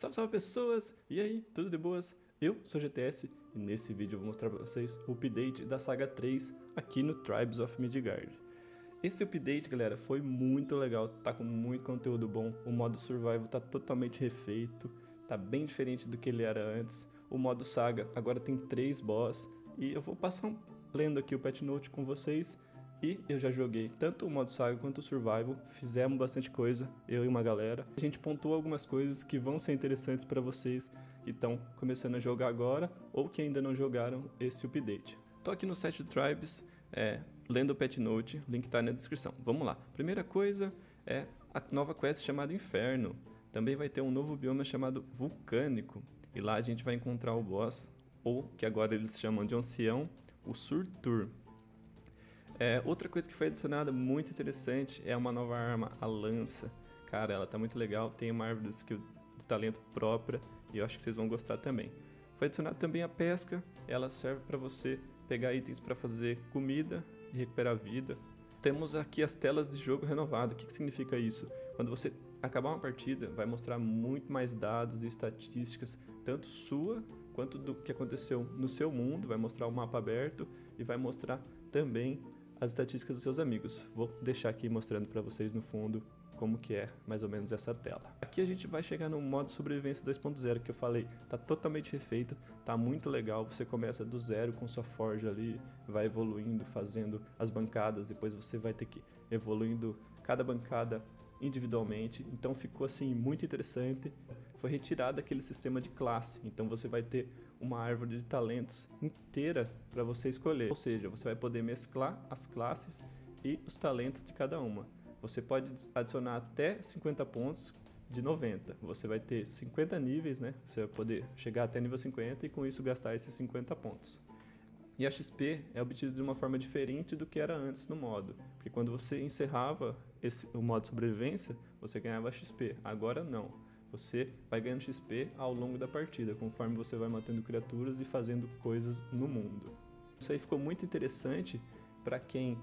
Salve, salve pessoas! E aí, tudo de boas? Eu sou GTS e nesse vídeo eu vou mostrar para vocês o update da Saga 3 aqui no Tribes of Midgard. Esse update, galera, foi muito legal, tá com muito conteúdo bom, o modo survival tá totalmente refeito, tá bem diferente do que ele era antes, o modo Saga agora tem 3 boss e eu vou passar lendo aqui o patch note com vocês. E eu já joguei tanto o modo Saga quanto o Survival, fizemos bastante coisa, eu e uma galera. A gente pontuou algumas coisas que vão ser interessantes para vocês que estão começando a jogar agora ou que ainda não jogaram esse update. Tô aqui no site do Tribes, lendo o patch note, o link tá na descrição. Vamos lá. Primeira coisa é a nova quest chamada Inferno. Também vai ter um novo bioma chamado Vulcânico. E lá a gente vai encontrar o boss, ou que agora eles chamam de ancião, o Surtur. Outra coisa que foi adicionada muito interessante é uma nova arma, a lança. Cara, ela tá muito legal, tem uma árvore de skill de talento própria e eu acho que vocês vão gostar também. Foi adicionada também a pesca, ela serve para você pegar itens para fazer comida e recuperar vida. Temos aqui as telas de jogo renovado. O que significa isso? Quando você acabar uma partida, vai mostrar muito mais dados e estatísticas, tanto sua quanto do que aconteceu no seu mundo, vai mostrar o mapa aberto e vai mostrar também as estatísticas dos seus amigos. Vou deixar aqui mostrando para vocês no fundo como que é mais ou menos essa tela. Aqui a gente vai chegar no modo sobrevivência 2.0 que eu falei, tá totalmente refeito, tá muito legal, você começa do zero com sua forja ali, vai evoluindo, fazendo as bancadas, depois você vai ter que evoluindo cada bancada individualmente, então ficou assim muito interessante. Foi retirado aquele sistema de classe, então você vai ter uma árvore de talentos inteira para você escolher, ou seja, você vai poder mesclar as classes e os talentos de cada uma. Você pode adicionar até 50 pontos de 90, você vai ter 50 níveis, né? Você vai poder chegar até nível 50 e com isso gastar esses 50 pontos. E a XP é obtida de uma forma diferente do que era antes no modo, porque quando você encerrava o modo sobrevivência, você ganhava XP, agora não. Você vai ganhando XP ao longo da partida, conforme você vai matando criaturas e fazendo coisas no mundo. Isso aí ficou muito interessante para quem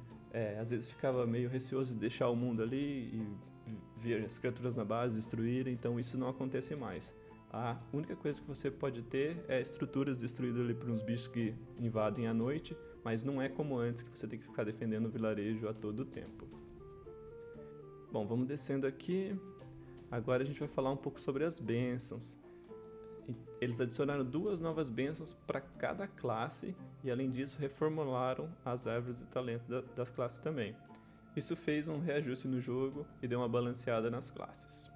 às vezes ficava meio receoso de deixar o mundo ali e ver as criaturas na base, destruírem, então isso não acontece mais. A única coisa que você pode ter é estruturas destruídas ali por uns bichos que invadem à noite, mas não é como antes que você tem que ficar defendendo o vilarejo a todo o tempo. Bom, vamos descendo aqui. Agora a gente vai falar um pouco sobre as bênçãos. Eles adicionaram 2 novas bênçãos para cada classe e além disso reformularam as árvores de talento das classes também. Isso fez um reajuste no jogo e deu uma balanceada nas classes.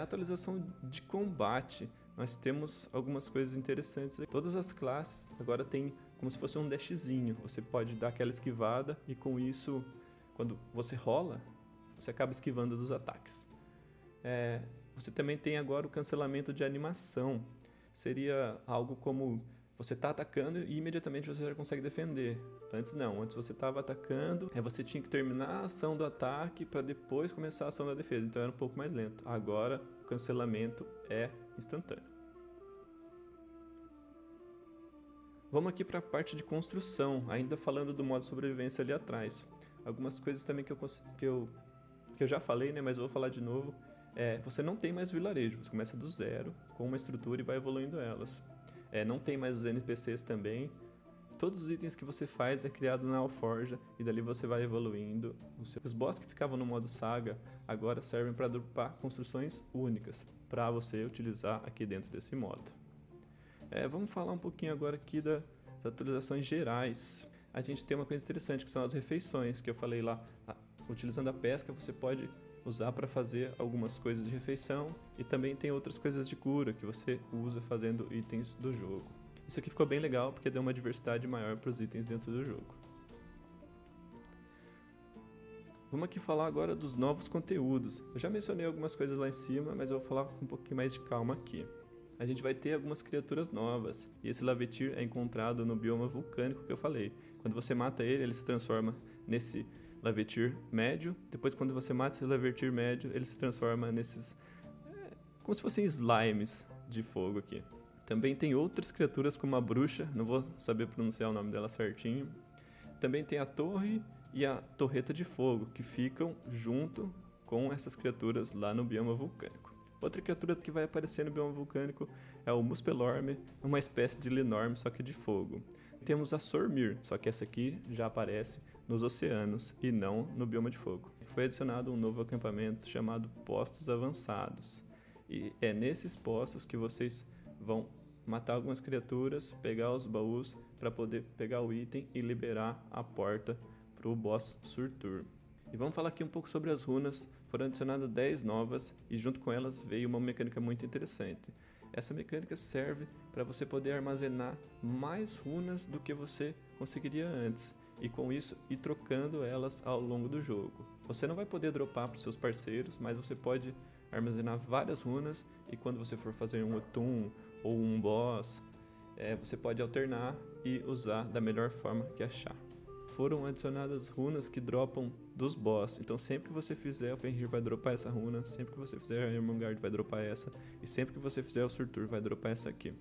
Atualização de combate, nós temos algumas coisas interessantes. Todas as classes agora tem como se fosse um dashzinho, você pode dar aquela esquivada e com isso, quando você rola, você acaba esquivando dos ataques. Você também tem agora o cancelamento de animação, seria algo como você está atacando e imediatamente você já consegue defender. Antes não, antes você estava atacando, você tinha que terminar a ação do ataque para depois começar a ação da defesa, então era um pouco mais lento. Agora o cancelamento é instantâneo. Vamos aqui para a parte de construção, ainda falando do modo sobrevivência ali atrás. Algumas coisas também que eu já falei, né, mas eu vou falar de novo. Você não tem mais vilarejo, você começa do zero com uma estrutura e vai evoluindo elas. Não tem mais os NPCs também. Todos os itens que você faz é criado na alforja e dali você vai evoluindo. Os boss que ficavam no modo saga agora servem para dropar construções únicas para você utilizar aqui dentro desse modo. Vamos falar um pouquinho agora aqui das atualizações gerais. A gente tem uma coisa interessante que são as refeições que eu falei lá. Utilizando a pesca você pode usar para fazer algumas coisas de refeição e também tem outras coisas de cura que você usa fazendo itens do jogo. Isso aqui ficou bem legal porque deu uma diversidade maior para os itens dentro do jogo. Vamos aqui falar agora dos novos conteúdos. Eu já mencionei algumas coisas lá em cima, mas eu vou falar com um pouquinho mais de calma aqui. A gente vai ter algumas criaturas novas e esse Lavatier é encontrado no bioma vulcânico que eu falei. Quando você mata ele, ele se transforma nesse Lavatier médio, depois quando você mata esse Lavatier médio, ele se transforma nesses... como se fossem slimes de fogo aqui. Também tem outras criaturas como a bruxa, não vou saber pronunciar o nome dela certinho. Também tem a torre e a torreta de fogo, que ficam junto com essas criaturas lá no bioma vulcânico. Outra criatura que vai aparecer no bioma vulcânico é o Muspelorme, uma espécie de Lenorme, só que de fogo. Temos a Sormir, só que essa aqui já aparece nos oceanos e não no bioma de fogo. Foi adicionado um novo acampamento chamado Postos Avançados. E é nesses postos que vocês vão matar algumas criaturas, pegar os baús para poder pegar o item e liberar a porta para o boss Surtur. E vamos falar aqui um pouco sobre as runas. Foram adicionadas 10 novas e junto com elas veio uma mecânica muito interessante. Essa mecânica serve para você poder armazenar mais runas do que você conseguiria antes. E com isso ir trocando elas ao longo do jogo. Você não vai poder dropar para os seus parceiros, mas você pode armazenar várias runas. E quando você for fazer um Atum ou um boss, você pode alternar e usar da melhor forma que achar. Foram adicionadas runas que dropam dos boss, então sempre que você fizer o Fenrir vai dropar essa runa, sempre que você fizer o Mangard vai dropar essa, e sempre que você fizer o Surtur vai dropar essa aqui.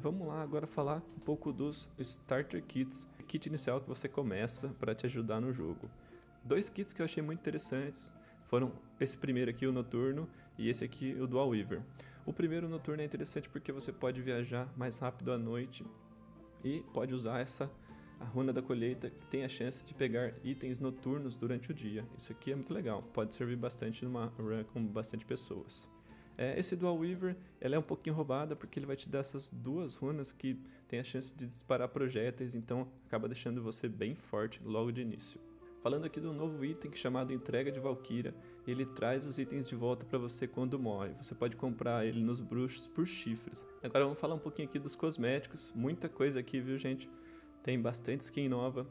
Vamos lá agora falar um pouco dos Starter Kits, kit inicial que você começa para te ajudar no jogo. Dois kits que eu achei muito interessantes foram esse primeiro aqui, o Noturno, e esse aqui, o Dual Weaver. O primeiro, o Noturno, é interessante porque você pode viajar mais rápido à noite e pode usar a runa da colheita, que tem a chance de pegar itens noturnos durante o dia. Isso aqui é muito legal, pode servir bastante numa run com bastante pessoas. Esse Dual Weaver, ela é um pouquinho roubada porque ele vai te dar essas duas runas que tem a chance de disparar projéteis, então acaba deixando você bem forte logo de início. Falando aqui do novo item chamado Entrega de Valquíria, ele traz os itens de volta para você quando morre. Você pode comprar ele nos bruxos por chifres. Agora vamos falar um pouquinho aqui dos cosméticos, muita coisa aqui, viu gente? Tem bastante skin nova,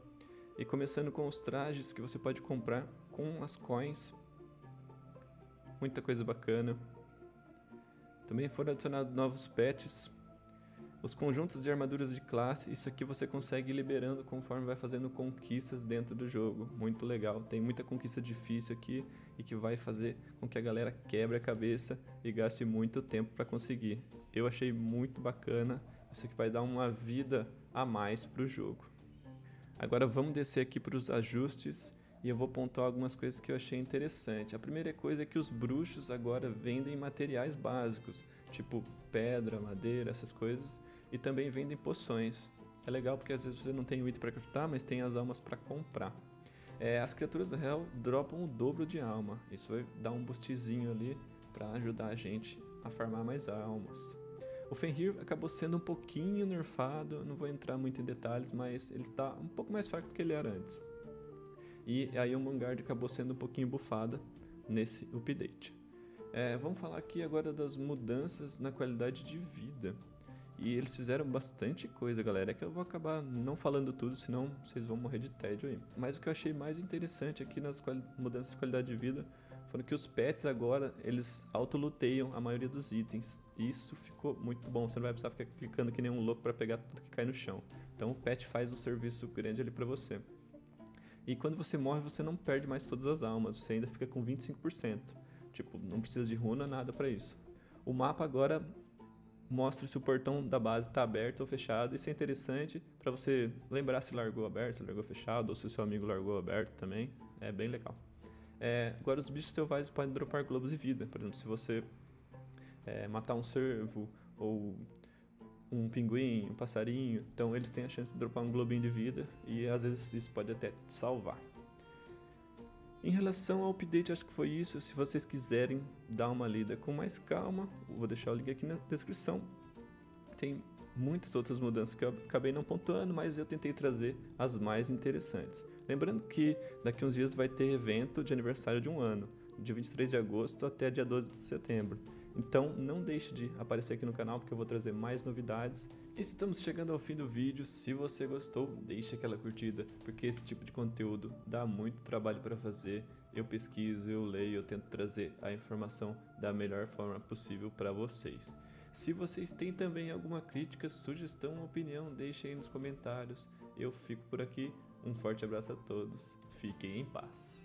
e começando com os trajes que você pode comprar com as coins, muita coisa bacana. Também foram adicionados novos pets, os conjuntos de armaduras de classe, isso aqui você consegue ir liberando conforme vai fazendo conquistas dentro do jogo, muito legal. Tem muita conquista difícil aqui e que vai fazer com que a galera quebre a cabeça e gaste muito tempo para conseguir. Eu achei muito bacana, isso aqui vai dar uma vida a mais para o jogo. Agora vamos descer aqui para os ajustes e eu vou pontuar algumas coisas que eu achei interessante. A primeira coisa é que os bruxos agora vendem materiais básicos, tipo pedra, madeira, essas coisas, e também vendem poções. É legal porque às vezes você não tem o item para craftar, mas tem as almas para comprar. As criaturas da Hel dropam o dobro de alma, isso vai dar um boostzinho ali para ajudar a gente a farmar mais almas. O Fenrir acabou sendo um pouquinho nerfado, não vou entrar muito em detalhes, mas ele está um pouco mais fraco do que ele era antes. E aí o Mangard acabou sendo um pouquinho bufada nesse update. Vamos falar aqui agora das mudanças na qualidade de vida. E eles fizeram bastante coisa, galera, é que eu vou acabar não falando tudo, senão vocês vão morrer de tédio aí. Mas o que eu achei mais interessante aqui nas mudanças de qualidade de vida foram que os pets agora, eles autoluteiam a maioria dos itens. E isso ficou muito bom, você não vai precisar ficar clicando que nem um louco para pegar tudo que cai no chão. Então o pet faz um serviço grande ali para você. E quando você morre, você não perde mais todas as almas, você ainda fica com 25%. Tipo, não precisa de runa, nada para isso. O mapa agora mostra se o portão da base está aberto ou fechado. Isso é interessante para você lembrar se largou aberto, se largou fechado, ou se seu amigo largou aberto também. É bem legal. Agora os bichos selvagens podem dropar globos de vida. Por exemplo, se você matar um cervo ou um pinguim, um passarinho, então eles têm a chance de dropar um globinho de vida e às vezes isso pode até te salvar. Em relação ao update, acho que foi isso. Se vocês quiserem dar uma lida com mais calma, vou deixar o link aqui na descrição. Tem muitas outras mudanças que eu acabei não pontuando, mas eu tentei trazer as mais interessantes. Lembrando que daqui uns dias vai ter evento de aniversário de um ano, de 23 de agosto até dia 12 de setembro. Então não deixe de aparecer aqui no canal porque eu vou trazer mais novidades. E estamos chegando ao fim do vídeo. Se você gostou, deixa aquela curtida, porque esse tipo de conteúdo dá muito trabalho para fazer. Eu pesquiso, eu leio, eu tento trazer a informação da melhor forma possível para vocês. Se vocês têm também alguma crítica, sugestão ou opinião, deixem aí nos comentários. Eu fico por aqui. Um forte abraço a todos. Fiquem em paz.